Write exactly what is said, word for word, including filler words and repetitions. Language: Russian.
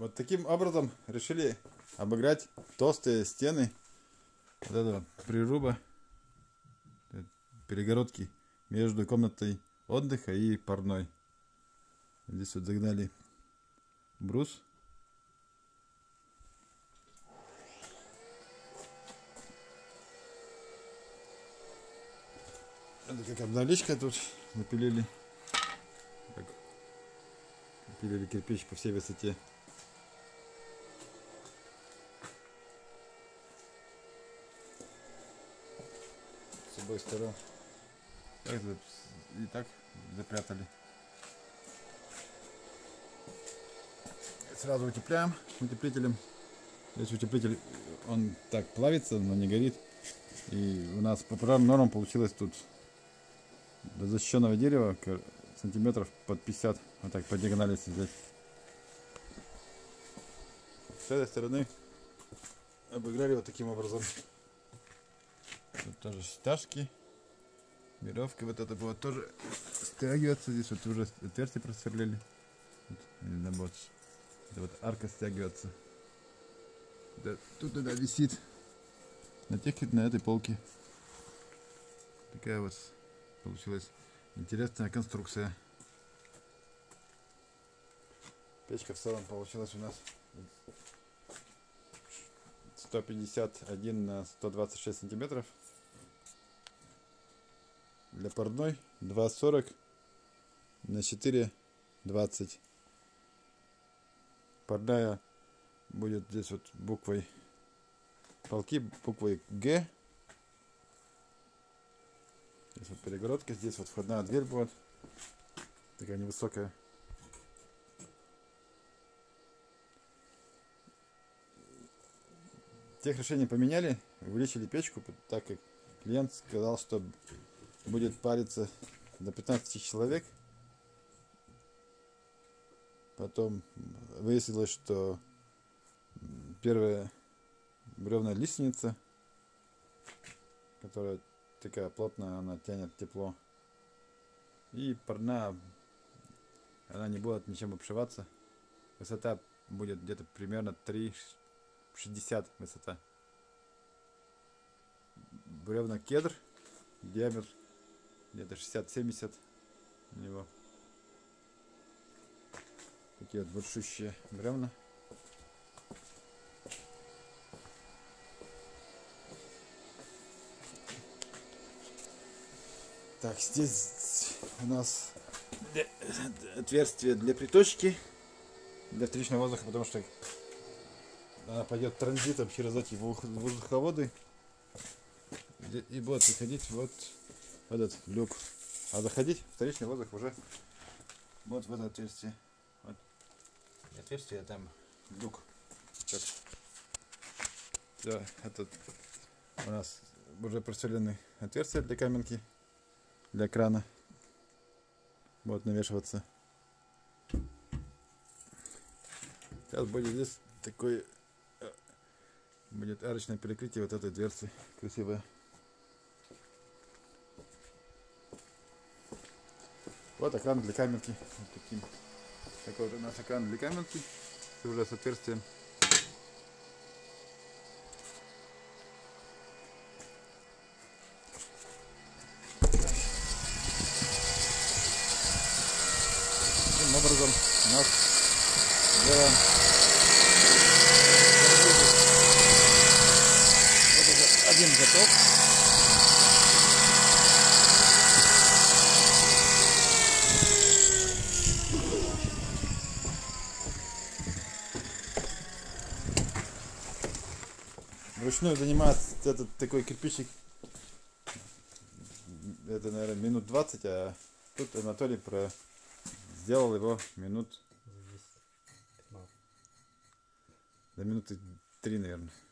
Вот таким образом решили обыграть толстые стены вот этого прируба, перегородки между комнатой отдыха и парной. Здесь вот загнали брус. Это как обналичка, тут напилили, так, напилили кирпич по всей высоте. С обоих сторон. Так, и так запрятали. Сразу утепляем утеплителем. Здесь утеплитель, он так плавится, но не горит. И у нас по пожарным нормам получилось тут до защищенного дерева сантиметров под пятьдесят. Вот так по диагонали взять. С этой стороны обыграли вот таким образом. Тут тоже стяжки. Мировки вот это было тоже стягивается. Здесь вот уже отверстие просверлили. Вот. Это вот арка стягивается. Тут она висит. На тех, на этой полке. Такая вот получилась интересная конструкция. Печка в целом получилась у нас сто пятьдесят один на сто двадцать шесть сантиметров. Для парной два сорок на четыре двадцать. Парная будет здесь вот буквой полки, буквой Г. Здесь вот перегородка, здесь вот входная дверь будет. Такая невысокая. Тех решений поменяли, увеличили печку, так как клиент сказал, что будет париться до пятнадцати человек. Потом выяснилось, что первая бревна лиственница, которая такая плотная, она тянет тепло. И парная, она не будет ничем обшиваться. Высота будет где-то примерно три шестьдесят высота. Бревна кедр, диаметр где-то шестьдесят-семьдесят у него. Такие вот большущие бревна. Так, здесь у нас отверстие для приточки, для вторичного воздуха, потому что она пойдет транзитом через эти воздуховоды и будет выходить вот в этот люк. А заходить вторичный воздух уже вот в это отверстие. Вот. Отверстие, а там люк. Так. Да, этот у нас уже просверлены отверстия для каменки. Для крана будет навешиваться. Сейчас будет здесь такое, будет арочное перекрытие вот этой дверцы, красивое. Вот экран для камерки, вот таким. Такой вот у нас экран для камерки, уже с отверстием. Таким образом у нас делаем вот уже один готов. Вручную занимается этот такой кирпичик, это, наверное, минут двадцать, а тут Анатолий про сделал его минут, до минуты три, наверное.